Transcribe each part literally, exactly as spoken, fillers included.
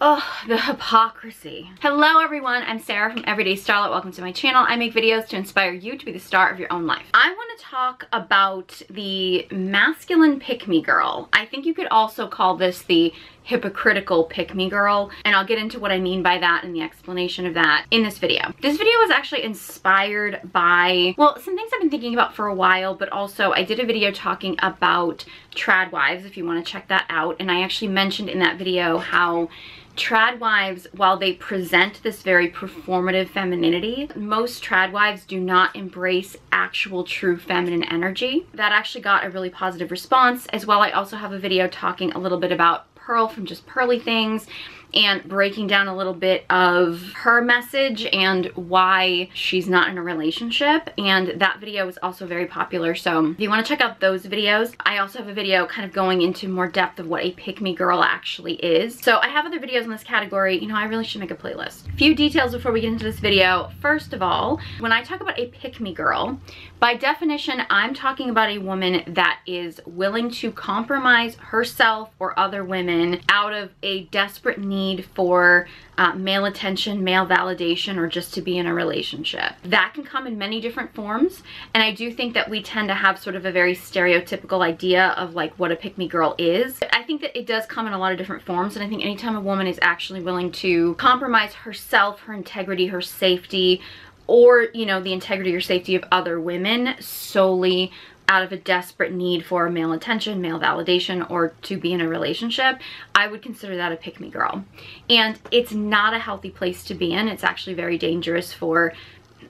Oh, the hypocrisy. Hello everyone, I'm Sarah from Everyday Starlet. Welcome to my channel. I make videos to inspire you to be the star of your own life. I want to talk about the masculine pick-me girl. I think you could also call this the hypocritical pick-me girl, and I'll get into what I mean by that and the explanation of that in this video. This video was actually inspired by, well, some things I've been thinking about for a while, but also I did a video talking about trad wives, if you want to check that out, and I actually mentioned in that video how trad wives, while they present this very performative femininity, most trad wives do not embrace actual true feminine energy. That actually got a really positive response. As well, I also have a video talking a little bit about Pearl from Just Pearly Things and breaking down a little bit of her message and why she's not in a relationship, and that video was also very popular, so if you want to check out those videos. I also have a video kind of going into more depth of what a pick-me girl actually is. So I have other videos in this category. You know, I really should make a playlist. A few details before we get into this video. First of all, when I talk about a pick-me girl, by definition, I'm talking about a woman that is willing to compromise herself or other women out of a desperate need for uh, male attention, male validation, or just to be in a relationship. That can come in many different forms, and I do think that we tend to have sort of a very stereotypical idea of like what a pick-me girl is. I think that it does come in a lot of different forms, and I think anytime a woman is actually willing to compromise herself, her integrity, her safety, or, you know, the integrity or safety of other women solely out of a desperate need for male attention, male validation, or to be in a relationship, I would consider that a pick-me girl. And it's not a healthy place to be in. It's actually very dangerous for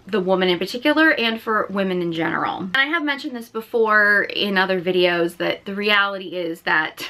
the woman in particular and for women in general. And I have mentioned this before in other videos that the reality is that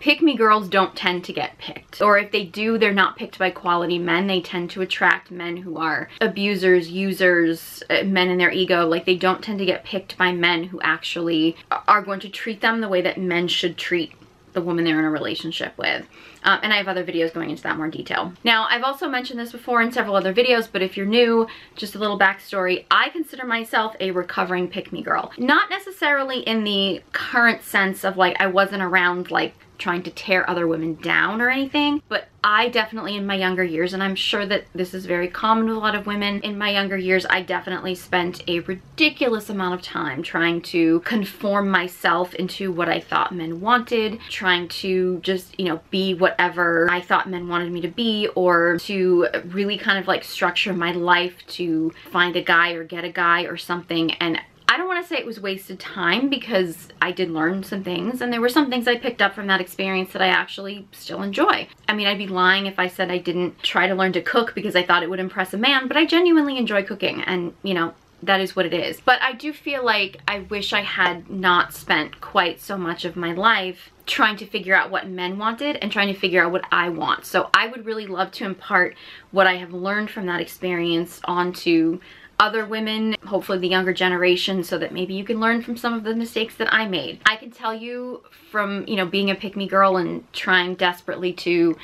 pick-me girls don't tend to get picked, or if they do, they're not picked by quality men. They tend to attract men who are abusers, users, men in their ego. Like, they don't tend to get picked by men who actually are going to treat them the way that men should treat the woman they're in a relationship with. Um, and I have other videos going into that more detail. Now, I've also mentioned this before in several other videos, but if you're new, just a little backstory. I consider myself a recovering pick-me girl. Not necessarily in the current sense of like I wasn't around like trying to tear other women down or anything, but I definitely in my younger years, and I'm sure that this is very common with a lot of women, in my younger years I definitely spent a ridiculous amount of time trying to conform myself into what I thought men wanted, trying to just, you know, be whatever I thought men wanted me to be, or to really kind of like structure my life to find a guy or get a guy or something. And I don't want to say it was wasted time, because I did learn some things, and there were some things I picked up from that experience that I actually still enjoy. I mean, I'd be lying if I said I didn't try to learn to cook because I thought it would impress a man, but I genuinely enjoy cooking, and you know, that is what it is. But I do feel like I wish I had not spent quite so much of my life trying to figure out what men wanted and trying to figure out what I want. So I would really love to impart what I have learned from that experience onto other women, hopefully the younger generation, so that maybe you can learn from some of the mistakes that I made. I can tell you from, you know, being a pick-me girl and trying desperately to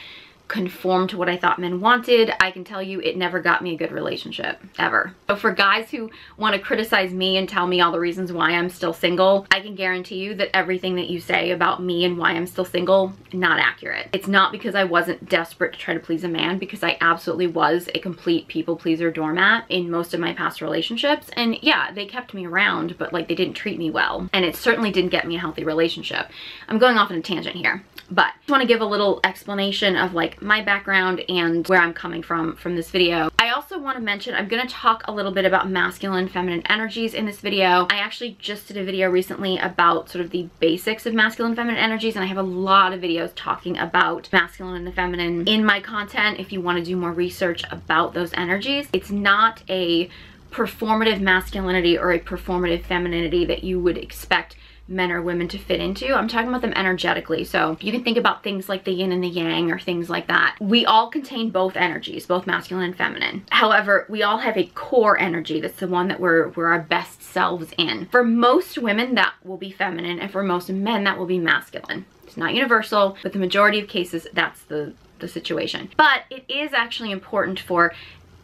conform to what I thought men wanted, I can tell you it never got me a good relationship, ever. So for guys who want to criticize me and tell me all the reasons why I'm still single, I can guarantee you that everything that you say about me and why I'm still single, not accurate. It's not because I wasn't desperate to try to please a man, because I absolutely was a complete people pleaser doormat in most of my past relationships, and yeah, they kept me around, but like they didn't treat me well, and it certainly didn't get me a healthy relationship. I'm going off on a tangent here, but I just want to give a little explanation of like my background and where I'm coming from from this video. I also want to mention, I'm going to talk a little bit about masculine, feminine energies in this video. I actually just did a video recently about sort of the basics of masculine, feminine energies, and I have a lot of videos talking about masculine and the feminine in my content if you want to do more research about those energies. It's not a performative masculinity or a performative femininity that you would expect men or women to fit into. I'm talking about them energetically, so you can think about things like the yin and the yang or things like that. We all contain both energies, both masculine and feminine. However, we all have a core energy that's the one that we're, we're our best selves in. For most women, that will be feminine, and for most men, that will be masculine. It's not universal, but the majority of cases, that's the, the situation. But it is actually important for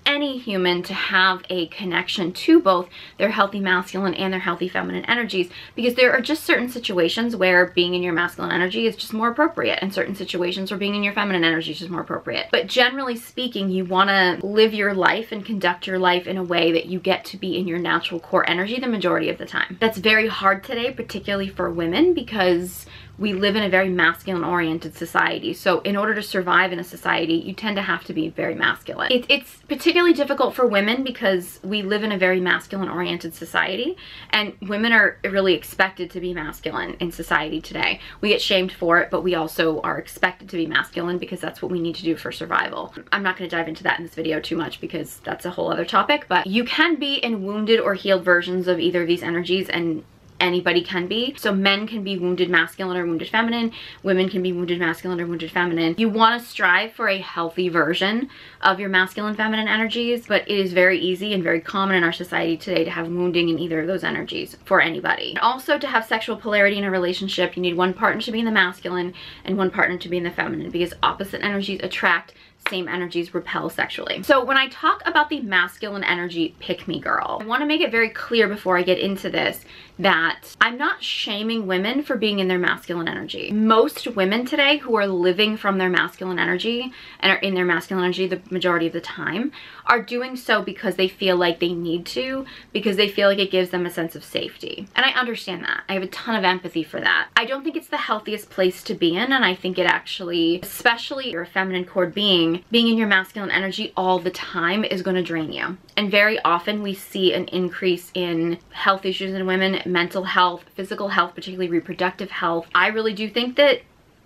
any human to have a connection to both their healthy masculine and their healthy feminine energies, because there are just certain situations where being in your masculine energy is just more appropriate, and certain situations where being in your feminine energy is just more appropriate. But generally speaking, you want to live your life and conduct your life in a way that you get to be in your natural core energy the majority of the time. That's very hard today, particularly for women, because we live in a very masculine oriented society. So in order to survive in a society, you tend to have to be very masculine. It, it's particularly difficult for women because we live in a very masculine oriented society, and women are really expected to be masculine in society today. We get shamed for it, but we also are expected to be masculine because that's what we need to do for survival. I'm not going to dive into that in this video too much because that's a whole other topic, but you can be in wounded or healed versions of either of these energies, and anybody can be. So men can be wounded masculine or wounded feminine. Women can be wounded masculine or wounded feminine. You want to strive for a healthy version of your masculine feminine energies, but it is very easy and very common in our society today to have wounding in either of those energies for anybody. And also, to have sexual polarity in a relationship, you need one partner to be in the masculine and one partner to be in the feminine, because opposite energies attract, same energies repel sexually. So when I talk about the masculine energy pick me girl, I want to make it very clear before I get into this that I'm not shaming women for being in their masculine energy. Most women today who are living from their masculine energy and are in their masculine energy the majority of the time are doing so because they feel like they need to, because they feel like it gives them a sense of safety. And I understand that. I have a ton of empathy for that. I don't think it's the healthiest place to be in, and I think it actually, especially if you're a feminine core being, being in your masculine energy all the time is going to drain you. And very often we see an increase in health issues in women, mental health, physical health, particularly reproductive health. I really do think that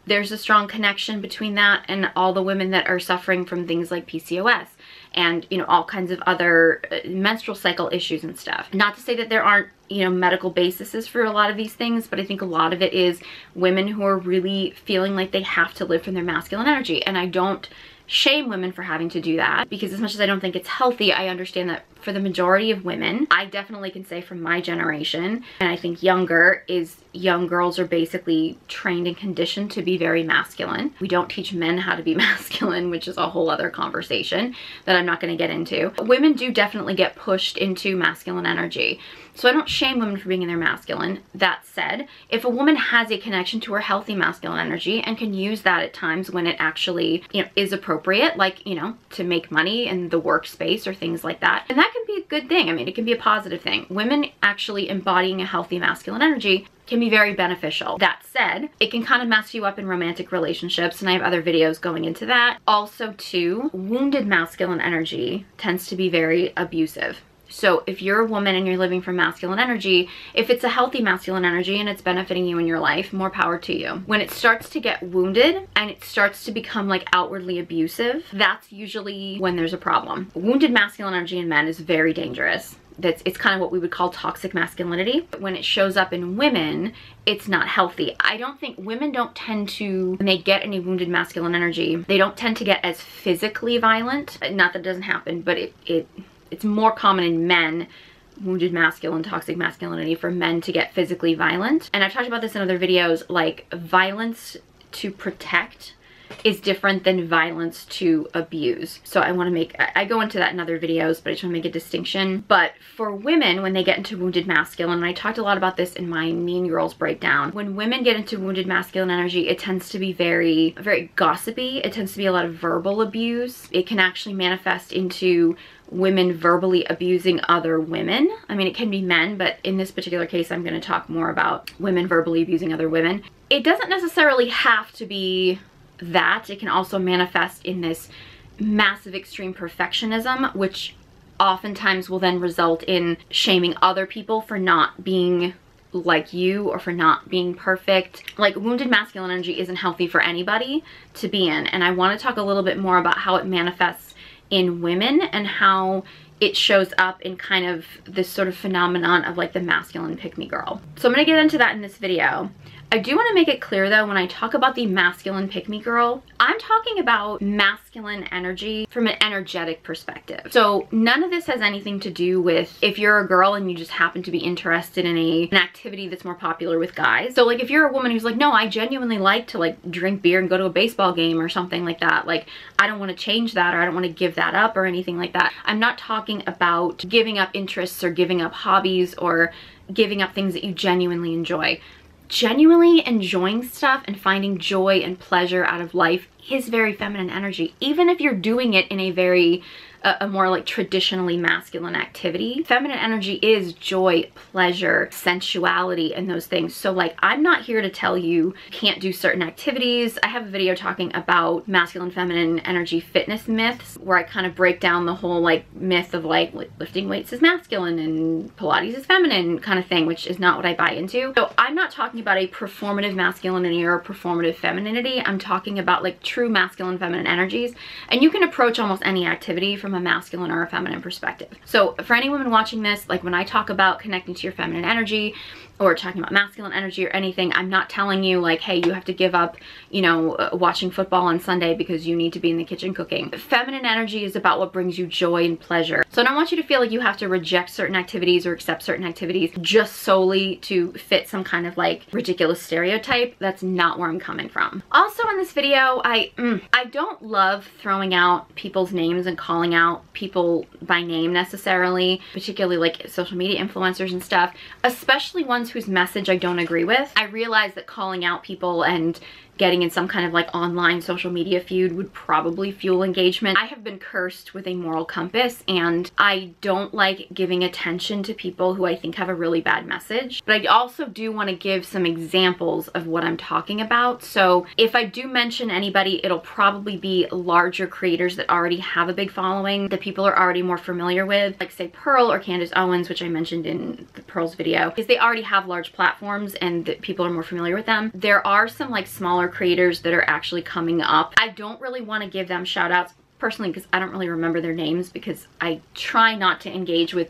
there's a strong connection between that and all the women that are suffering from things like P C O S and, you know, all kinds of other menstrual cycle issues and stuff. Not to say that there aren't, you know, medical basis for a lot of these things, but I think a lot of it is women who are really feeling like they have to live from their masculine energy. And I don't shame women for having to do that, because as much as I don't think it's healthy, I understand that for the majority of women, I definitely can say from my generation, and I think younger, is young girls are basically trained and conditioned to be very masculine. We don't teach men how to be masculine, which is a whole other conversation that I'm not going to get into. Women do definitely get pushed into masculine energy. So I don't shame women for being in their masculine. That said, if a woman has a connection to her healthy masculine energy and can use that at times when it actually, you know, is appropriate, like, you know, to make money in the workspace or things like that, and that can be a good thing. I mean, it can be a positive thing. Women actually embodying a healthy masculine energy can be very beneficial. That said, it can kind of mess you up in romantic relationships, and I have other videos going into that. Also too, wounded masculine energy tends to be very abusive. So if you're a woman and you're living from masculine energy, if it's a healthy masculine energy and it's benefiting you in your life, more power to you. When it starts to get wounded and it starts to become like outwardly abusive, that's usually when there's a problem. Wounded masculine energy in men is very dangerous. That's, it's kind of what we would call toxic masculinity. But when it shows up in women, it's not healthy. I don't think women don't tend to, when they get any wounded masculine energy, they don't tend to get as physically violent. Not that it doesn't happen, but it... it It's more common in men, wounded masculine, toxic masculinity, for men to get physically violent. And I've talked about this in other videos, like violence to protect is different than violence to abuse. So I want to make, I go into that in other videos, but I just want to make a distinction. But for women, when they get into wounded masculine, and I talked a lot about this in my Mean Girls breakdown, when women get into wounded masculine energy, it tends to be very, very gossipy. It tends to be a lot of verbal abuse. It can actually manifest into women verbally abusing other women. I mean, it can be men, but in this particular case, I'm going to talk more about women verbally abusing other women. It doesn't necessarily have to be that. It can also manifest in this massive extreme perfectionism, which oftentimes will then result in shaming other people for not being like you or for not being perfect. Like, wounded masculine energy isn't healthy for anybody to be in, and I want to talk a little bit more about how it manifests in women and how it shows up in kind of this sort of phenomenon of like the masculine pick-me girl. So I'm going to get into that in this video. I do want to make it clear though, when I talk about the masculine pick-me girl, I'm talking about masculine energy from an energetic perspective. So none of this has anything to do with if you're a girl and you just happen to be interested in a, an activity that's more popular with guys. So like if you're a woman who's like, no, I genuinely like to like drink beer and go to a baseball game or something like that. Like I don't want to change that, or I don't want to give that up or anything like that. I'm not talking about giving up interests or giving up hobbies or giving up things that you genuinely enjoy. Genuinely enjoying stuff and finding joy and pleasure out of life is very feminine energy. Even if you're doing it in a very, a, a more like traditionally masculine activity, feminine energy is joy, pleasure, sensuality, and those things. So like, I'm not here to tell you can't do certain activities. I have a video talking about masculine feminine energy fitness myths where I kind of break down the whole like myth of like lifting weights is masculine and Pilates is feminine kind of thing, which is not what I buy into. So I'm not talking about a performative masculinity or a performative femininity. I'm talking about like true masculine feminine energies, and you can approach almost any activity from a masculine or a feminine perspective. So for any woman watching this, like when I talk about connecting to your feminine energy or talking about masculine energy or anything, I'm not telling you like, hey, you have to give up, you know, watching football on Sunday because you need to be in the kitchen cooking. Feminine energy is about what brings you joy and pleasure. So I don't want you to feel like you have to reject certain activities or accept certain activities just solely to fit some kind of like ridiculous stereotype. That's not where I'm coming from. Also in this video, I I, mm, I don't love throwing out people's names and calling out people by name necessarily, particularly like social media influencers and stuff, especially ones whose message I don't agree with. I realize that calling out people and getting in some kind of like online social media feud would probably fuel engagement. I have been cursed with a moral compass, and I don't like giving attention to people who I think have a really bad message. But I also do want to give some examples of what I'm talking about. So if I do mention anybody, it'll probably be larger creators that already have a big following that people are already more familiar with, like say Pearl or Candace Owens, which I mentioned in the Pearl's video, because they already have large platforms and people are more familiar with them. There are some like smaller creators that are actually coming up. I don't really want to give them shout outs personally because I don't really remember their names, because I try not to engage with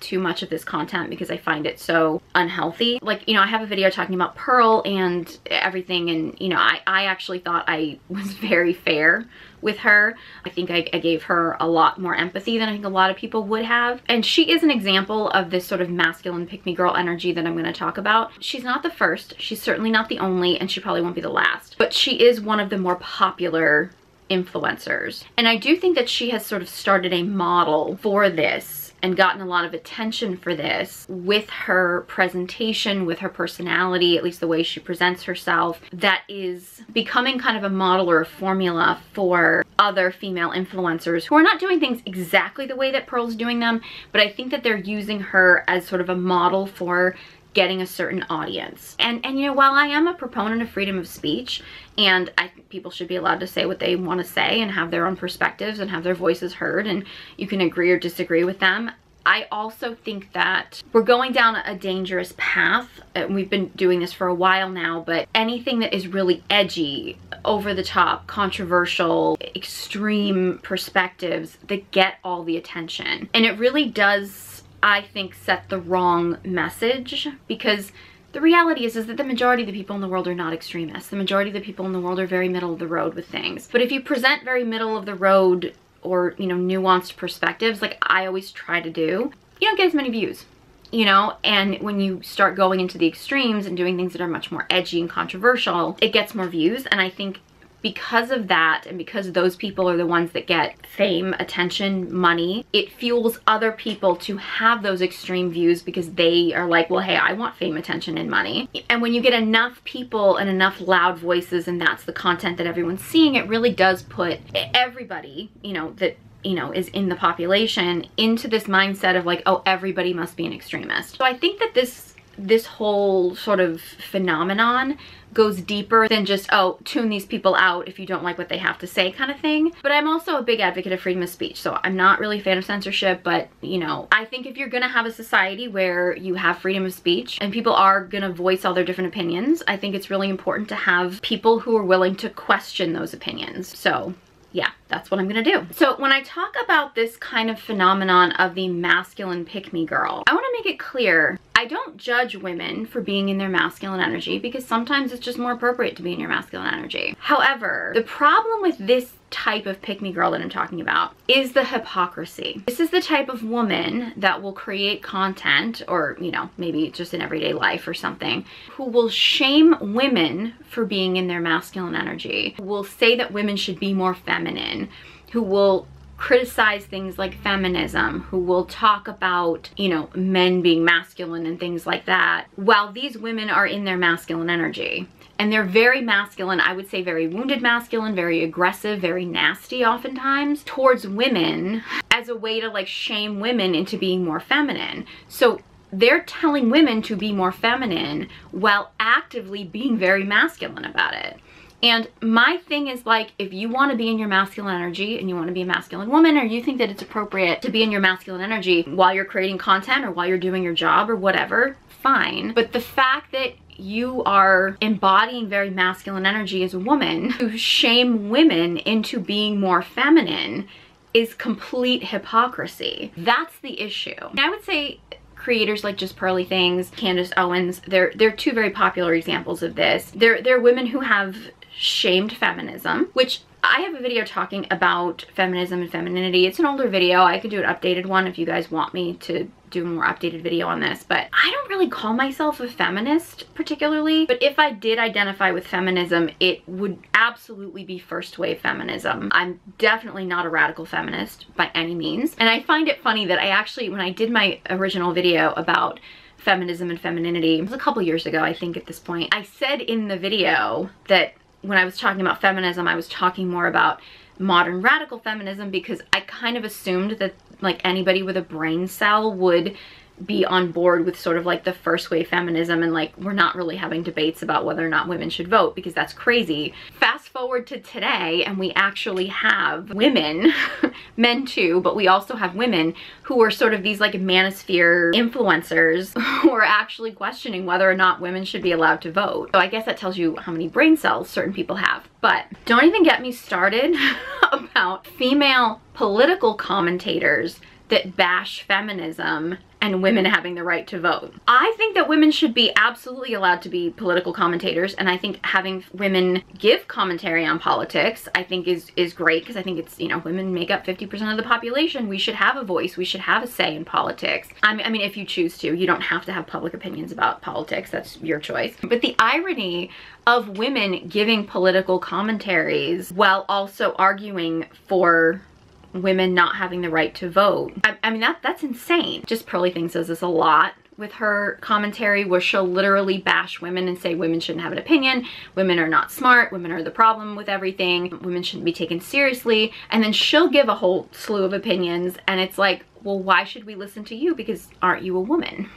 too much of this content because I find it so unhealthy. Like, you know, I have a video talking about Pearl and everything, and you know, I, I actually thought I was very fair with her. I think I, I gave her a lot more empathy than I think a lot of people would have. And she is an example of this sort of masculine pick-me girl energy that I'm going to talk about. She's not the first, she's certainly not the only, and she probably won't be the last, but she is one of the more popular influencers. And I do think that she has sort of started a model for this and gotten a lot of attention for this with her presentation, with her personality, at least the way she presents herself, that is becoming kind of a model or a formula for other female influencers who are not doing things exactly the way that Pearl's doing them, but I think that they're using her as sort of a model for getting a certain audience. And, and you know, while I am a proponent of freedom of speech, and I think people should be allowed to say what they want to say and have their own perspectives and have their voices heard, and you can agree or disagree with them, I also think that we're going down a dangerous path, and we've been doing this for a while now, but anything that is really edgy, over the top, controversial, extreme perspectives that get all the attention. And it really does, I think, set the wrong message, because the reality is, is that the majority of the people in the world are not extremists. The majority of the people in the world are very middle of the road with things. But if you present very middle of the road or, you know, nuanced perspectives, like I always try to do, you don't get as many views, you know? And when you start going into the extremes and doing things that are much more edgy and controversial, it gets more views. And I think because of that, and because those people are the ones that get fame, attention, money, it fuels other people to have those extreme views, because they are like, well, hey, I want fame, attention, and money. And when you get enough people and enough loud voices, and that's the content that everyone's seeing, it really does put everybody, you know, that, you know, is in the population into this mindset of like, oh, everybody must be an extremist. So I think that this this whole sort of phenomenon goes deeper than just, oh, tune these people out if you don't like what they have to say kind of thing. But I'm also a big advocate of freedom of speech, so I'm not really a fan of censorship, but you know, I think if you're gonna have a society where you have freedom of speech and people are gonna voice all their different opinions, I think it's really important to have people who are willing to question those opinions. So yeah, that's what I'm gonna do. So when I talk about this kind of phenomenon of the masculine pick-me girl, I wanna make it clear, I don't judge women for being in their masculine energy because sometimes it's just more appropriate to be in your masculine energy. However, the problem with this type of pick-me girl that I'm talking about is the hypocrisy. This is the type of woman that will create content, or you know, maybe just in everyday life or something, who will shame women for being in their masculine energy, who will say that women should be more feminine, who will criticize things like feminism, who will talk about, you know, men being masculine and things like that, while these women are in their masculine energy. And they're very masculine, I would say very wounded masculine, very aggressive, very nasty oftentimes towards women as a way to like shame women into being more feminine. So they're telling women to be more feminine while actively being very masculine about it. And my thing is like, if you want to be in your masculine energy and you want to be a masculine woman, or you think that it's appropriate to be in your masculine energy while you're creating content or while you're doing your job or whatever, fine. But the fact that you are embodying very masculine energy as a woman to shame women into being more feminine is complete hypocrisy. That's the issue. And I would say creators like Just Pearly Things, Candace Owens, they're they're two very popular examples of this. They're they're women who have shamed feminism, which I have a video talking about feminism and femininity. It's an older video. I could do an updated one if you guys want me to do a more updated video on this, but I don't really call myself a feminist particularly, but if I did identify with feminism, it would absolutely be first wave feminism. I'm definitely not a radical feminist by any means, and I find it funny that I actually, when I did my original video about feminism and femininity, it was a couple years ago I think at this point, I said in the video that when I was talking about feminism, I was talking more about modern radical feminism because I kind of assumed that like anybody with a brain cell would be on board with sort of like the first wave feminism, and like we're not really having debates about whether or not women should vote because that's crazy. Fast forward to today and we actually have women, men too, but we also have women who are sort of these like manosphere influencers who are actually questioning whether or not women should be allowed to vote. So I guess that tells you how many brain cells certain people have. But don't even get me started about female political commentators that bash feminism and women having the right to vote. I think that women should be absolutely allowed to be political commentators, and I think having women give commentary on politics I think is is great, because I think it's, you know, women make up fifty percent of the population. We should have a voice, we should have a say in politics. I mean, I mean if you choose to, you don't have to have public opinions about politics, that's your choice. But the irony of women giving political commentaries while also arguing for women not having the right to vote, I, I mean that that's insane. Just Pearly Things does this a lot with her commentary, where she'll literally bash women and say women shouldn't have an opinion, women are not smart, women are the problem with everything, women shouldn't be taken seriously, and then she'll give a whole slew of opinions, and it's like, well, why should we listen to you, because aren't you a woman?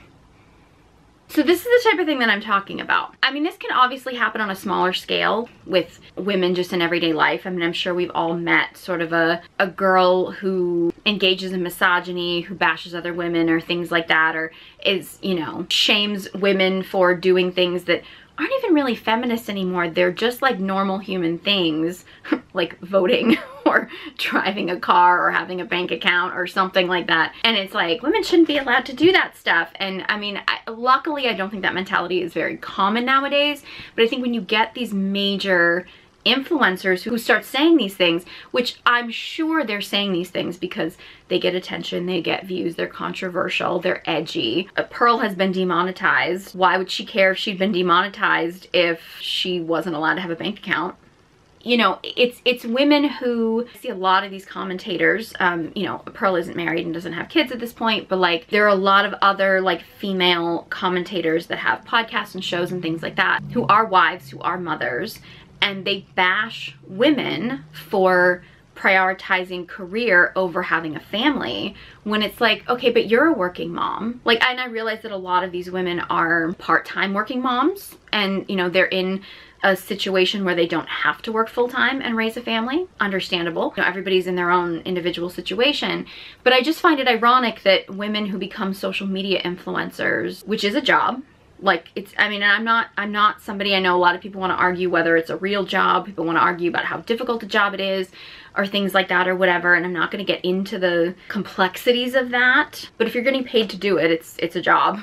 So this is the type of thing that I'm talking about. I mean, this can obviously happen on a smaller scale with women just in everyday life. I mean, I'm sure we've all met sort of a, a girl who engages in misogyny, who bashes other women or things like that, or is, you know, shames women for doing things that aren't even really feminist anymore. They're just like normal human things, like voting or driving a car or having a bank account or something like that. And it's like, women shouldn't be allowed to do that stuff. And I mean, I, luckily I don't think that mentality is very common nowadays, but I think when you get these major influencers who start saying these things, which I'm sure they're saying these things because they get attention, they get views, they're controversial, they're edgy. Pearl has been demonetized. Why would she care if she'd been demonetized if she wasn't allowed to have a bank account? You know, it's it's women who, I see a lot of these commentators, um, you know, Pearl isn't married and doesn't have kids at this point, but like there are a lot of other like female commentators that have podcasts and shows and things like that, who are wives, who are mothers, and they bash women for prioritizing career over having a family, when it's like, okay, but you're a working mom. Like, and I realize that a lot of these women are part-time working moms, and you know, they're in a situation where they don't have to work full-time and raise a family. Understandable. You know, everybody's in their own individual situation. But I just find it ironic that women who become social media influencers, which is a job, like it's, I mean, I'm not, I'm not somebody, I know a lot of people want to argue whether it's a real job, people want to argue about how difficult a job it is or things like that or whatever, and I'm not going to get into the complexities of that. But if you're getting paid to do it, it's, it's a job.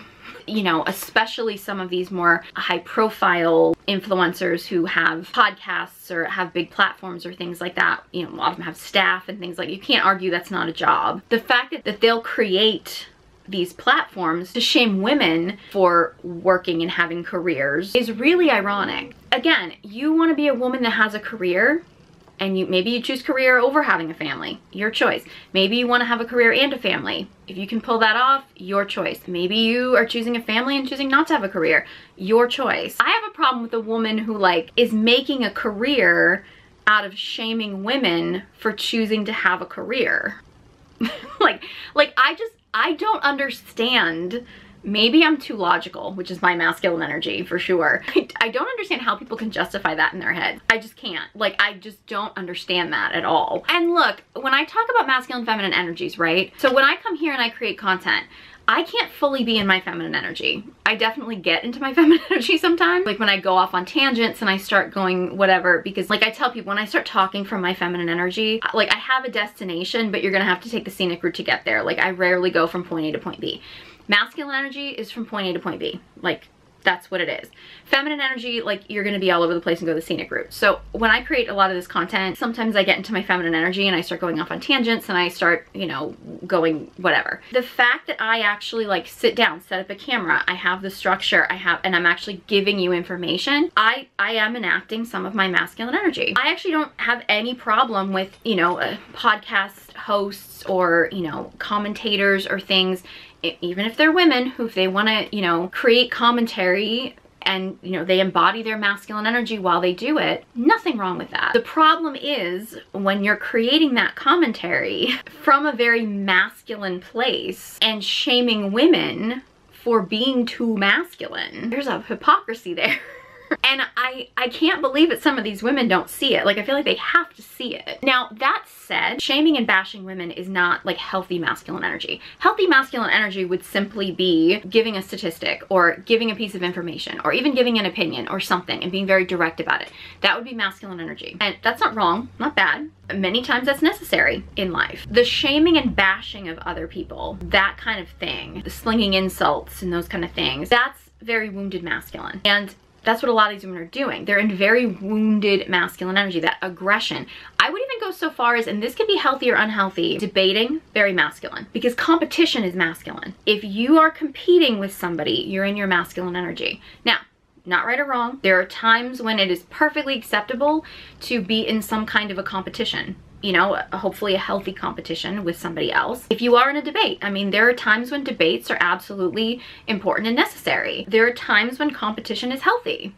you know, especially some of these more high profile influencers who have podcasts or have big platforms or things like that, you know, a lot of them have staff and things like, you can't argue that's not a job. The fact that, that they'll create these platforms to shame women for working and having careers is really ironic. Again, you want to be a woman that has a career, and you maybe you choose career over having a family, your choice. Maybe you want to have a career and a family. If you can pull that off, your choice. Maybe you are choosing a family and choosing not to have a career, your choice. I have a problem with a woman who like is making a career out of shaming women for choosing to have a career. like, like I just, I don't understand. Maybe I'm too logical, which is my masculine energy for sure. I, I don't understand how people can justify that in their head. I just can't. Like, I just don't understand that at all. And look, when I talk about masculine and feminine energies, right? So when I come here and I create content, I can't fully be in my feminine energy. I definitely get into my feminine energy sometimes. Like when I go off on tangents and I start going whatever, because like I tell people, when I start talking from my feminine energy, like I have a destination, but you're gonna have to take the scenic route to get there. Like I rarely go from point A to point B. Masculine energy is from point A to point B. Like, that's what it is. Feminine energy, like, you're gonna be all over the place and go the scenic route. So when I create a lot of this content, sometimes I get into my feminine energy and I start going off on tangents and I start, you know, going whatever. The fact that I actually like sit down, set up a camera, I have the structure, I have, and I'm actually giving you information, I, I am enacting some of my masculine energy. I actually don't have any problem with, you know, uh, podcast hosts or, you know, commentators or things, even if they're women, who if they want to, you know, create commentary and, you know, they embody their masculine energy while they do it, nothing wrong with that. The problem is when you're creating that commentary from a very masculine place and shaming women for being too masculine. There's a hypocrisy there. And I, I can't believe that some of these women don't see it. Like, I feel like they have to see it. Now, that said, shaming and bashing women is not like healthy masculine energy. Healthy masculine energy would simply be giving a statistic or giving a piece of information or even giving an opinion or something and being very direct about it. That would be masculine energy. And that's not wrong, not bad. Many times that's necessary in life. The shaming and bashing of other people, that kind of thing, the slinging insults and those kind of things, that's very wounded masculine. And that's what a lot of these women are doing. They're in very wounded masculine energy, that aggression. I would even go so far as, and this could be healthy or unhealthy, debating, very masculine, because competition is masculine. If you are competing with somebody, you're in your masculine energy. Now, not right or wrong. There are times when it is perfectly acceptable to be in some kind of a competition. You know, hopefully a healthy competition with somebody else. If you are in a debate, I mean, there are times when debates are absolutely important and necessary. There are times when competition is healthy.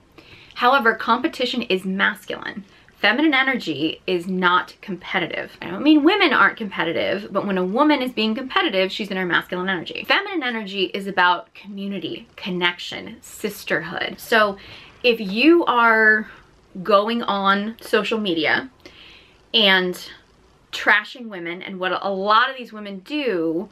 However, competition is masculine. Feminine energy is not competitive. I don't mean women aren't competitive, but when a woman is being competitive, she's in her masculine energy. Feminine energy is about community, connection, sisterhood. So if you are going on social media and trashing women, and what a lot of these women do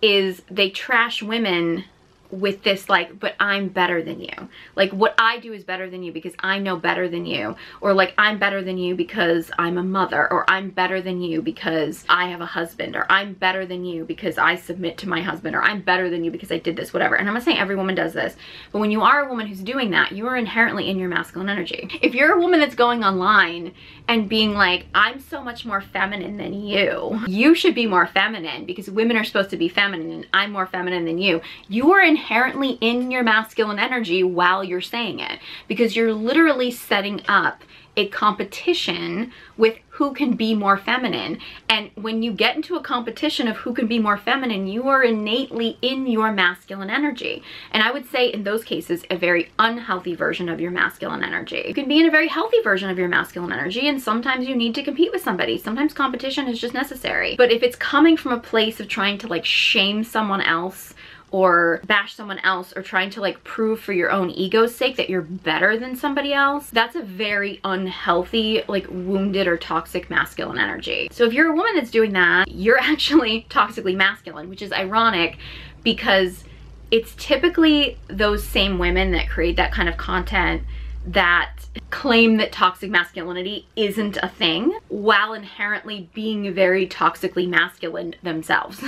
is they trash women with this like, but I'm better than you. Like, what I do is better than you because I know better than you. Or like, I'm better than you because I'm a mother. Or I'm better than you because I have a husband. Or I'm better than you because I submit to my husband. Or I'm better than you because I did this, whatever. And I'm not saying every woman does this, but when you are a woman who's doing that, you are inherently in your masculine energy. If you're a woman that's going online and being like, I'm so much more feminine than you, you should be more feminine because women are supposed to be feminine and I'm more feminine than you, you are in inherently in your masculine energy while you're saying it, because you're literally setting up a competition with who can be more feminine. And when you get into a competition of who can be more feminine, you are innately in your masculine energy. And I would say in those cases, a very unhealthy version of your masculine energy. You can be in a very healthy version of your masculine energy, and sometimes you need to compete with somebody. Sometimes competition is just necessary. But if it's coming from a place of trying to like shame someone else or bash someone else, or trying to like prove for your own ego's sake that you're better than somebody else, that's a very unhealthy, like wounded or toxic masculine energy. So if you're a woman that's doing that, you're actually toxically masculine, which is ironic because it's typically those same women that create that kind of content that claim that toxic masculinity isn't a thing while inherently being very toxically masculine themselves.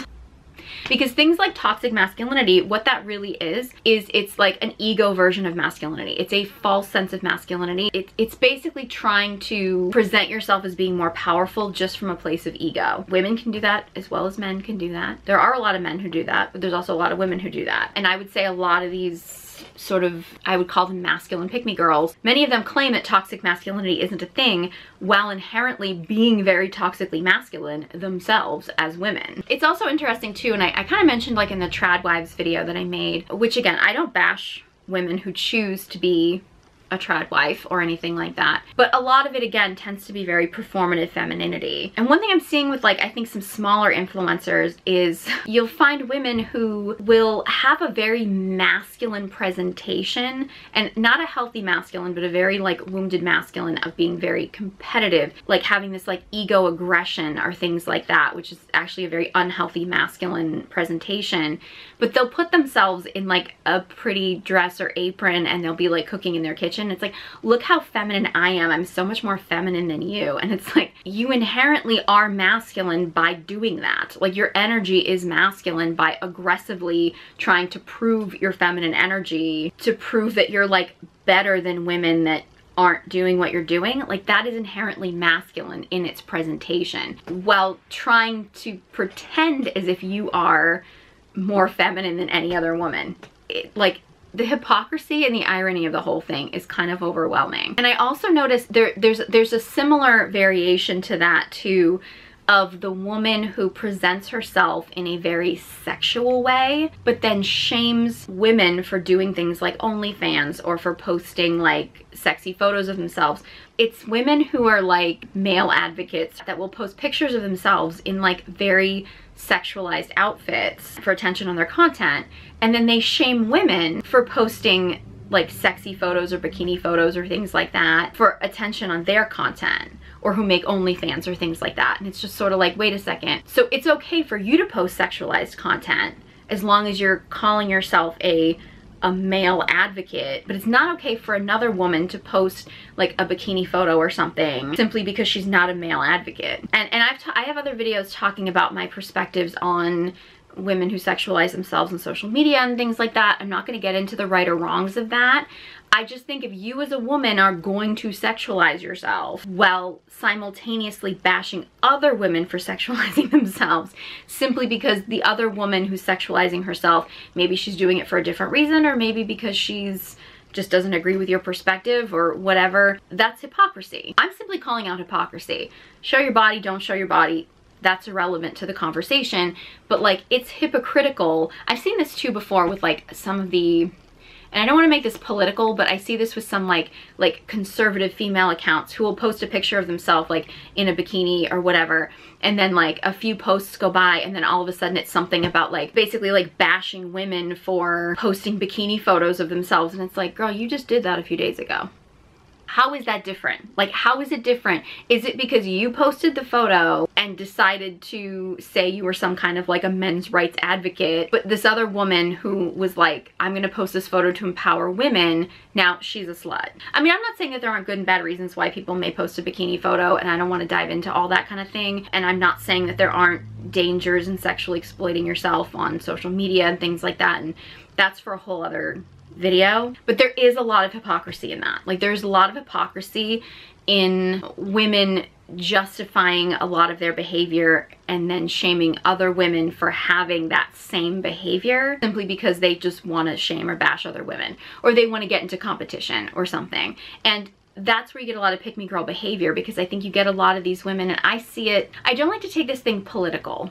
Because things like toxic masculinity, what that really is, is it's like an ego version of masculinity. It's a false sense of masculinity. It, it's basically trying to present yourself as being more powerful just from a place of ego. Women can do that as well as men can do that. There are a lot of men who do that, but there's also a lot of women who do that. And I would say a lot of these sort of, I would call them masculine pick-me girls, many of them claim that toxic masculinity isn't a thing, while inherently being very toxically masculine themselves as women. It's also interesting too, and I, I kind of mentioned like in the Trad Wives video that I made, which again, I don't bash women who choose to be a trad wife or anything like that, but a lot of it again tends to be very performative femininity. And one thing I'm seeing with like I think some smaller influencers is you'll find women who will have a very masculine presentation, and not a healthy masculine, but a very like wounded masculine of being very competitive, like having this like ego aggression or things like that, which is actually a very unhealthy masculine presentation. But they'll put themselves in like a pretty dress or apron and they'll be like cooking in their kitchen. It's like, look how feminine I am. I'm so much more feminine than you. And it's like, you inherently are masculine by doing that. Like your energy is masculine by aggressively trying to prove your feminine energy, to prove that you're like better than women that aren't doing what you're doing. Like that is inherently masculine in its presentation, while trying to pretend as if you are more feminine than any other woman. It, like, the hypocrisy and the irony of the whole thing is kind of overwhelming. And I also noticed there, there's, there's a similar variation to that too, of the woman who presents herself in a very sexual way, but then shames women for doing things like OnlyFans or for posting like sexy photos of themselves. It's women who are like male advocates that will post pictures of themselves in like very sexualized outfits for attention on their content, and then they shame women for posting like sexy photos or bikini photos or things like that for attention on their content, or who make OnlyFans or things like that. And it's just sort of like, wait a second. So it's okay for you to post sexualized content as long as you're calling yourself a a male advocate, but it's not okay for another woman to post like a bikini photo or something simply because she's not a male advocate. And and I've t I have other videos talking about my perspectives on women who sexualize themselves on social media and things like that. I'm not going to get into the right or wrongs of that. I just think if you as a woman are going to sexualize yourself while simultaneously bashing other women for sexualizing themselves simply because the other woman who's sexualizing herself, maybe she's doing it for a different reason, or maybe because she's just doesn't agree with your perspective or whatever, that's hypocrisy. I'm simply calling out hypocrisy. Show your body, don't show your body. That's irrelevant to the conversation, but like it's hypocritical. I've seen this too before with like some of the, and I don't want to make this political, but I see this with some like like conservative female accounts who will post a picture of themselves like in a bikini or whatever, and then like a few posts go by and then all of a sudden it's something about like basically like bashing women for posting bikini photos of themselves. And it's like, girl, you just did that a few days ago. How is that different? Like, how is it different? Is it because you posted the photo and decided to say you were some kind of like a men's rights advocate, but this other woman who was like, I'm gonna post this photo to empower women, now she's a slut? I mean, I'm not saying that there aren't good and bad reasons why people may post a bikini photo, and I don't wanna dive into all that kind of thing, and I'm not saying that there aren't dangers in sexually exploiting yourself on social media and things like that, and that's for a whole other video. But there is a lot of hypocrisy in that. Like, there's a lot of hypocrisy in women justifying a lot of their behavior and then shaming other women for having that same behavior simply because they just want to shame or bash other women, or they want to get into competition or something. And that's where you get a lot of pick-me girl behavior, because I think you get a lot of these women, and I see it. I don't like to take this thing political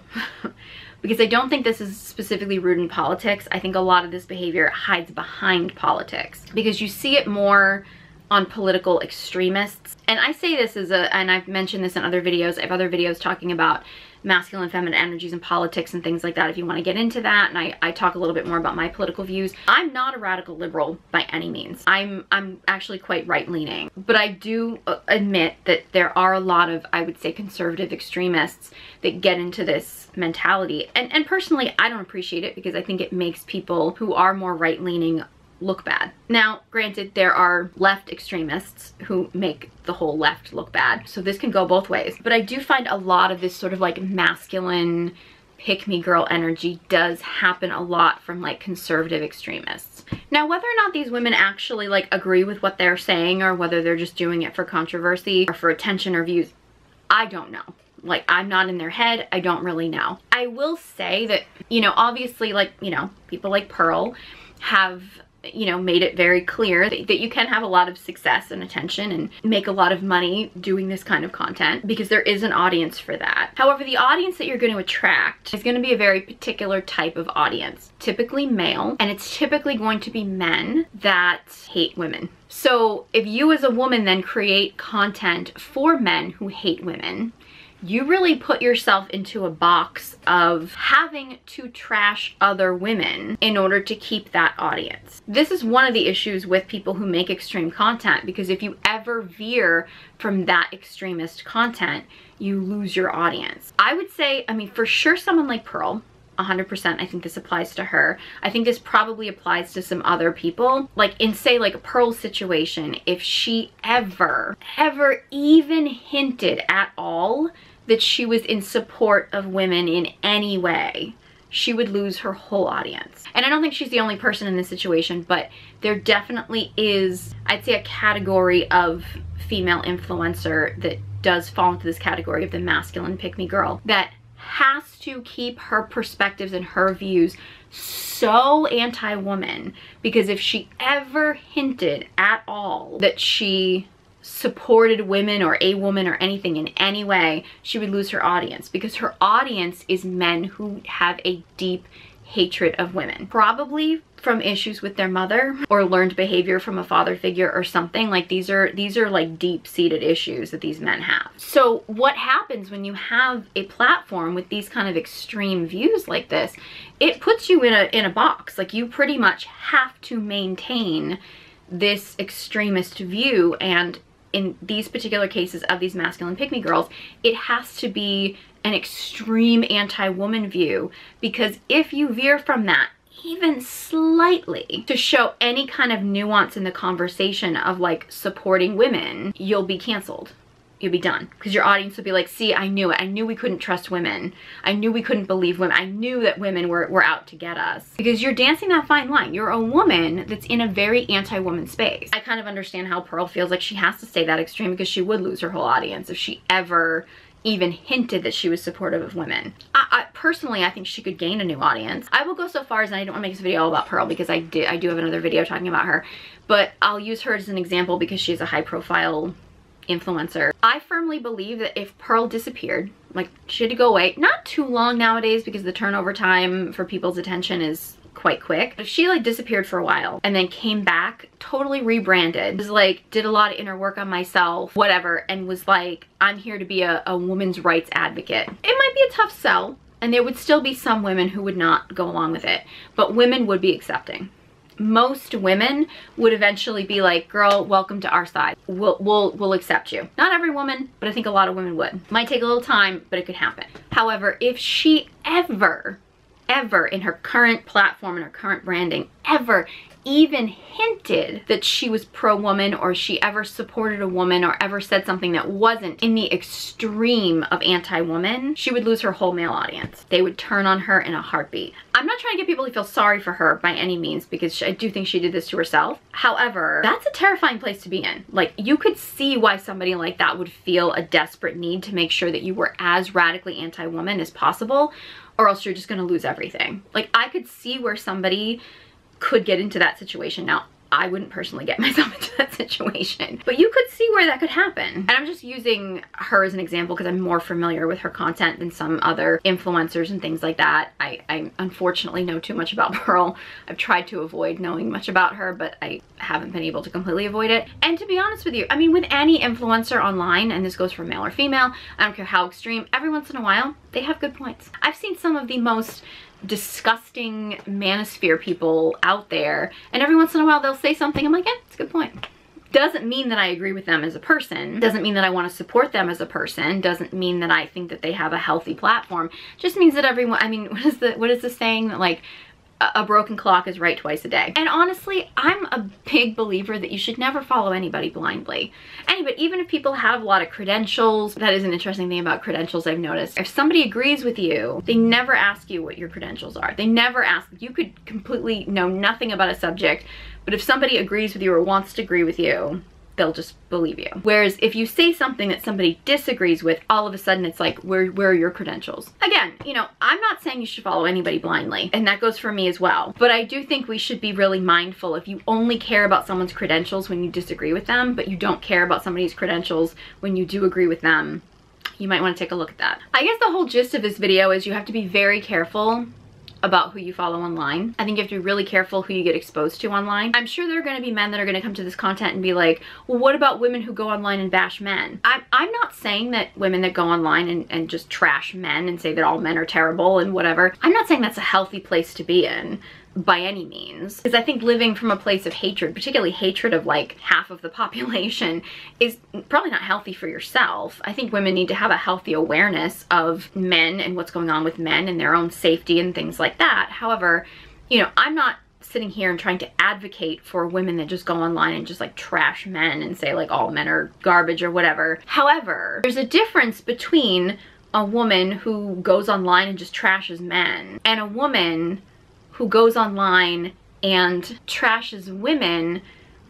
because I don't think this is specifically rooted in politics. I think a lot of this behavior hides behind politics, because you see it more on political extremists. And I say this as a, and I've mentioned this in other videos, I have other videos talking about masculine, feminine energies and politics and things like that if you want to get into that. And I, I talk a little bit more about my political views. I'm not a radical liberal by any means. I'm, I'm actually quite right-leaning, but I do admit that there are a lot of, I would say, conservative extremists that get into this mentality. And, and personally, I don't appreciate it, because I think it makes people who are more right-leaning look bad. Now, granted, there are left extremists who make the whole left look bad, so this can go both ways. But I do find a lot of this sort of like masculine pick-me-girl energy does happen a lot from like conservative extremists. Now, whether or not these women actually like agree with what they're saying or whether they're just doing it for controversy or for attention or views, I don't know. Like, I'm not in their head. I don't really know. I will say that, you know, obviously, like, you know, people like Pearl have, you know, made it very clear that, that you can have a lot of success and attention and make a lot of money doing this kind of content because there is an audience for that. However, the audience that you're going to attract is going to be a very particular type of audience, typically male, and it's typically going to be men that hate women. So if you as a woman then create content for men who hate women, you really put yourself into a box of having to trash other women in order to keep that audience. This is one of the issues with people who make extreme content, because if you ever veer from that extremist content, you lose your audience. I would say, I mean, for sure someone like Pearl, one hundred percent, I think this applies to her. I think this probably applies to some other people. Like in, say, like Pearl's situation, if she ever, ever even hinted at all that she was in support of women in any way, she would lose her whole audience. And I don't think she's the only person in this situation, but there definitely is, I'd say, a category of female influencer that does fall into this category of the masculine pick-me girl that has to keep her perspectives and her views so anti-woman, because if she ever hinted at all that she supported women or a woman or anything in any way, she would lose her audience, because her audience is men who have a deep hatred of women, probably from issues with their mother or learned behavior from a father figure or something. Like these are these are like deep-seated issues that these men have. So what happens when you have a platform with these kind of extreme views like this? It puts you in a in a box. Like, you pretty much have to maintain this extremist view, and in these particular cases of these masculine pick-me girls, it has to be an extreme anti-woman view, because if you veer from that even slightly to show any kind of nuance in the conversation of like supporting women, you'll be canceled. You'll be done, because your audience will be like, see, I knew it. I knew we couldn't trust women. I knew we couldn't believe women. I knew that women were, were out to get us. Because you're dancing that fine line. You're a woman that's in a very anti-woman space. I kind of understand how Pearl feels like she has to stay that extreme, because she would lose her whole audience if she ever even hinted that she was supportive of women. I, I personally, I think she could gain a new audience. I will go so far as, and I don't want to make this video all about Pearl because I do, I do have another video talking about her, but I'll use her as an example because she's a high profile influencer. I firmly believe that if Pearl disappeared, like she had to go away, not too long nowadays because the turnover time for people's attention is quite quick. But if she like disappeared for a while and then came back, totally rebranded, was like, did a lot of inner work on myself, whatever, and was like, I'm here to be a, a woman's rights advocate, it might be a tough sell, and there would still be some women who would not go along with it, but women would be accepting. Most women would eventually be like, girl, welcome to our side. We'll, we'll, we'll accept you. Not every woman, but I think a lot of women would. Might take a little time, but it could happen. However, if she ever, ever in her current platform and her current branding, ever even hinted that she was pro-woman or she ever supported a woman or ever said something that wasn't in the extreme of anti-woman, she would lose her whole male audience. They would turn on her in a heartbeat. I'm not trying to get people to feel sorry for her by any means, because she, I do think she did this to herself. However, that's a terrifying place to be in. Like, you could see why somebody like that would feel a desperate need to make sure that you were as radically anti-woman as possible, or else you're just gonna lose everything. Like, I could see where somebody could get into that situation. Now, I wouldn't personally get myself into that situation, but you could see where that could happen. And I'm just using her as an example because I'm more familiar with her content than some other influencers and things like that. I, I unfortunately know too much about Pearl. I've tried to avoid knowing much about her, but I haven't been able to completely avoid it. And to be honest with you, I mean, with any influencer online, and this goes for male or female, I don't care how extreme, every once in a while, they have good points. I've seen some of the most disgusting manosphere people out there, and every once in a while they'll say something, I'm like, yeah, it's a good point. Doesn't mean that I agree with them as a person, doesn't mean that I want to support them as a person, doesn't mean that I think that they have a healthy platform. Just means that everyone, I mean, what is the what is the saying that, like, a broken clock is right twice a day. And honestly, I'm a big believer that you should never follow anybody blindly. Anyway, even if people have a lot of credentials, that is an interesting thing about credentials I've noticed. If somebody agrees with you, they never ask you what your credentials are. They never ask. You could completely know nothing about a subject, but if somebody agrees with you or wants to agree with you, they'll just believe you. Whereas if you say something that somebody disagrees with, all of a sudden it's like, where, where are your credentials? Again, you know, I'm not saying you should follow anybody blindly, and that goes for me as well. But I do think we should be really mindful. If you only care about someone's credentials when you disagree with them, but you don't care about somebody's credentials when you do agree with them, you might want to take a look at that. I guess the whole gist of this video is you have to be very careful about who you follow online. I think you have to be really careful who you get exposed to online. I'm sure there are gonna be men that are gonna come to this content and be like, well, what about women who go online and bash men? I'm, I'm not saying that women that go online and, and just trash men and say that all men are terrible and whatever. I'm not saying that's a healthy place to be in by any means. Because I think living from a place of hatred, particularly hatred of like half of the population, is probably not healthy for yourself. I think women need to have a healthy awareness of men and what's going on with men and their own safety and things like that. However, you know, I'm not sitting here and trying to advocate for women that just go online and just like trash men and say like all men are garbage or whatever. However, there's a difference between a woman who goes online and just trashes men and a woman who goes online and trashes women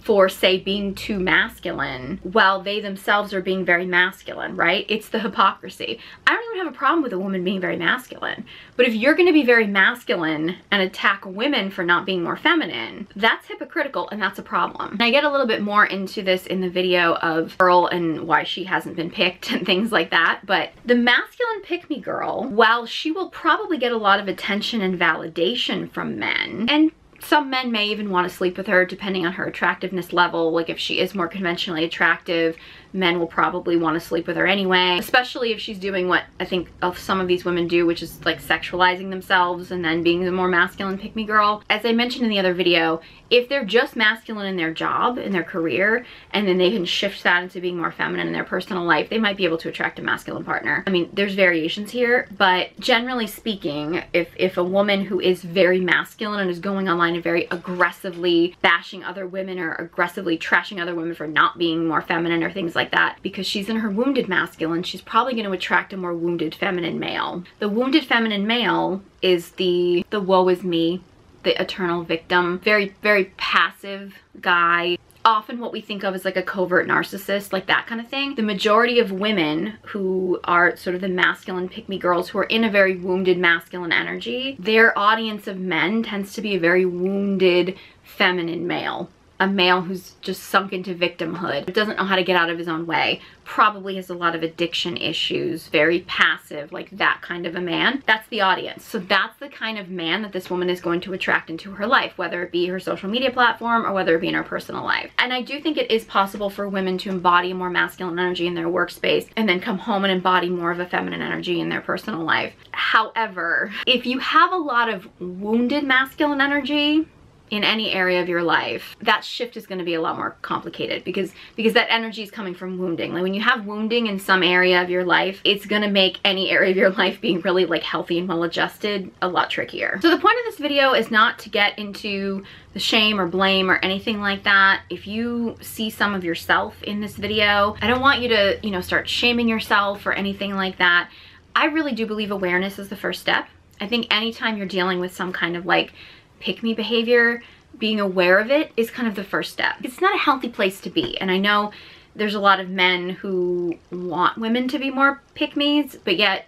for, say, being too masculine while they themselves are being very masculine, right? It's the hypocrisy. I don't even have a problem with a woman being very masculine, but if you're gonna be very masculine and attack women for not being more feminine, that's hypocritical and that's a problem. And I get a little bit more into this in the video of Pearl and why she hasn't been picked and things like that, but the masculine pick-me girl, while she will probably get a lot of attention and validation from men, and some men may even want to sleep with her depending on her attractiveness level. Like if she is more conventionally attractive, men will probably want to sleep with her anyway, especially if she's doing what I think of some of these women do, which is like sexualizing themselves and then being the more masculine pick-me girl. As I mentioned in the other video, if they're just masculine in their job, in their career, and then they can shift that into being more feminine in their personal life, they might be able to attract a masculine partner. I mean, there's variations here, but generally speaking, if, if a woman who is very masculine and is going online and very aggressively bashing other women or aggressively trashing other women for not being more feminine or things like that, because she's in her wounded masculine, she's probably going to attract a more wounded feminine male. The wounded feminine male is the the woe is me, the eternal victim, very, very passive guy. Often what we think of as like a covert narcissist, like that kind of thing. The majority of women who are sort of the masculine pick-me girls who are in a very wounded masculine energy, their audience of men tends to be a very wounded feminine male. A male who's just sunk into victimhood, doesn't know how to get out of his own way, probably has a lot of addiction issues, very passive, like that kind of a man. That's the audience. So that's the kind of man that this woman is going to attract into her life, whether it be her social media platform or whether it be in her personal life. And I do think it is possible for women to embody more masculine energy in their workspace and then come home and embody more of a feminine energy in their personal life. However, if you have a lot of wounded masculine energy in any area of your life, that shift is going to be a lot more complicated because because that energy is coming from wounding. Like when you have wounding in some area of your life, it's going to make any area of your life being really like healthy and well adjusted a lot trickier. So the point of this video is not to get into the shame or blame or anything like that. If you see some of yourself in this video, I don't want you to, you know, start shaming yourself or anything like that. I really do believe awareness is the first step. I think anytime you're dealing with some kind of like pick me behavior, being aware of it is kind of the first step. It's not a healthy place to be, and I know there's a lot of men who want women to be more pick me's, but yet,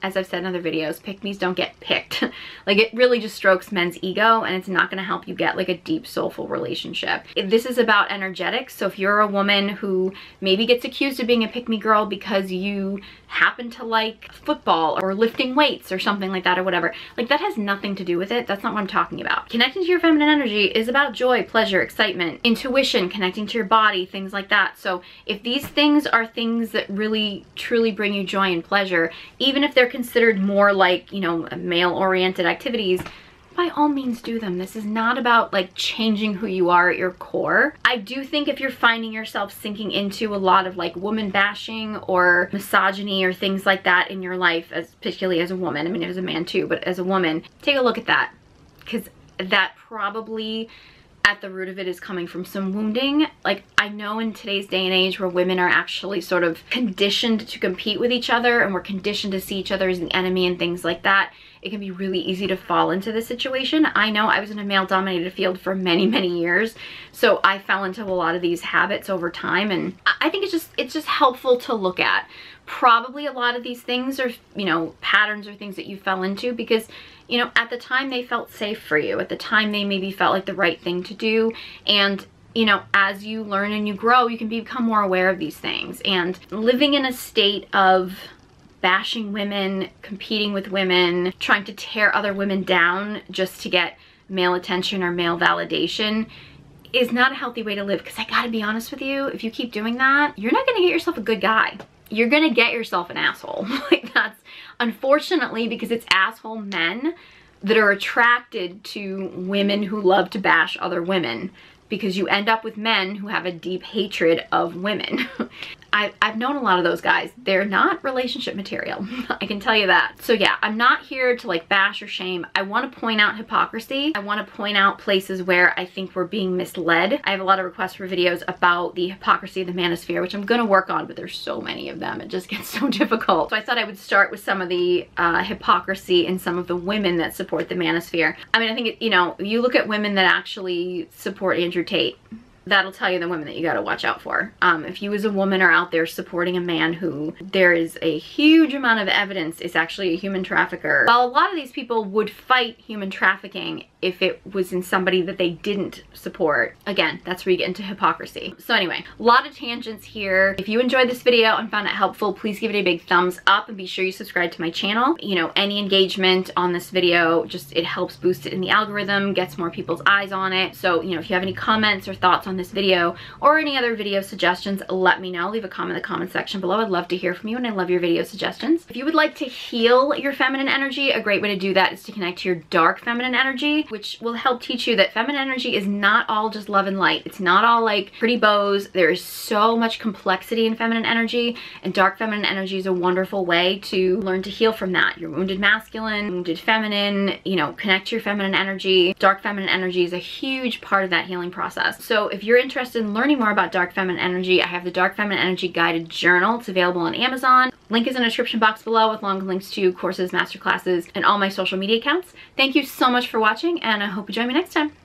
as I've said in other videos, pick me's don't get picked. Like it really just strokes men's ego, and it's not going to help you get like a deep soulful relationship. If this is about energetics, so if you're a woman who maybe gets accused of being a pick me girl because you happen to like football or lifting weights or something like that or whatever, like that has nothing to do with it. That's not what I'm talking about. Connecting to your feminine energy is about joy, pleasure, excitement, intuition, connecting to your body, things like that. So if these things are things that really truly bring you joy and pleasure, even if they're considered more like, you know, male-oriented activities, by all means do them. This is not about like changing who you are at your core. I do think if you're finding yourself sinking into a lot of like woman bashing or misogyny or things like that in your life, as particularly as a woman, I mean as a man too, but as a woman, take a look at that, because that probably at the root of it is coming from some wounding. Like, I know in today's day and age where women are actually sort of conditioned to compete with each other and we're conditioned to see each other as an enemy and things like that, it can be really easy to fall into this situation. I know I was in a male-dominated field for many, many years, so I fell into a lot of these habits over time, and I think it's just it's just helpful to look at. Probably a lot of these things are, you know, patterns or things that you fell into because, you know, at the time they felt safe for you. At the time they maybe felt like the right thing to do, and, you know, as you learn and you grow, you can become more aware of these things. And living in a state of bashing women, competing with women, trying to tear other women down just to get male attention or male validation is not a healthy way to live, because I gotta be honest with you, if you keep doing that, you're not gonna get yourself a good guy. You're gonna get yourself an asshole. Like, that's unfortunately, because it's asshole men that are attracted to women who love to bash other women, because you end up with men who have a deep hatred of women. I, I've known a lot of those guys. They're not relationship material. I can tell you that. So yeah, I'm not here to like bash or shame. I want to point out hypocrisy. I want to point out places where I think we're being misled. I have a lot of requests for videos about the hypocrisy of the manosphere, which I'm going to work on, but there's so many of them. It just gets so difficult. So I thought I would start with some of the uh, hypocrisy in some of the women that support the manosphere. I mean, I think, it, you know, you look at women that actually support Andrew Tate. That'll tell you the women that you gotta watch out for. Um, if you as a woman are out there supporting a man who there is a huge amount of evidence is actually a human trafficker, while a lot of these people would fight human trafficking if it was in somebody that they didn't support, again, that's where you get into hypocrisy. So anyway, a lot of tangents here. If you enjoyed this video and found it helpful, please give it a big thumbs up and be sure you subscribe to my channel. You know, any engagement on this video, just it helps boost it in the algorithm, gets more people's eyes on it. So, you know, if you have any comments or thoughts on this video or any other video suggestions, let me know. Leave a comment in the comment section below. I'd love to hear from you, and I love your video suggestions. If you would like to heal your feminine energy, a great way to do that is to connect to your dark feminine energy, which will help teach you that feminine energy is not all just love and light. It's not all like pretty bows. There is so much complexity in feminine energy, and dark feminine energy is a wonderful way to learn to heal from that. Your wounded masculine, wounded feminine, you know, connect to your feminine energy. Dark feminine energy is a huge part of that healing process. So if If you're interested in learning more about dark feminine energy, I have the Dark Feminine Energy Guided Journal. It's available on Amazon. Link is in the description box below, with long links to courses, masterclasses, and all my social media accounts. Thank you so much for watching, and I hope you join me next time.